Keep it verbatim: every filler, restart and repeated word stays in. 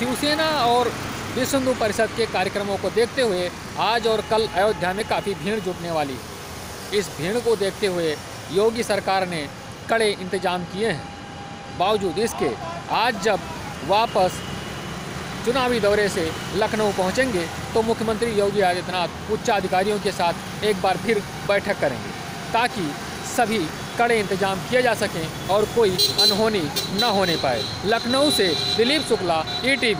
शिवसेना और विश्व हिंदू परिषद के कार्यक्रमों को देखते हुए आज और कल अयोध्या में काफ़ी भीड़ जुटने वाली है। इस भीड़ को देखते हुए योगी सरकार ने कड़े इंतजाम किए हैं। बावजूद इसके आज जब वापस चुनावी दौरे से लखनऊ पहुंचेंगे तो मुख्यमंत्री योगी आदित्यनाथ उच्चाधिकारियों के साथ एक बार फिर बैठक करेंगे ताकि सभी कड़े इंतजाम किए जा सकें और कोई अनहोनी न होने पाए। लखनऊ से Dilip Shukla, E T we.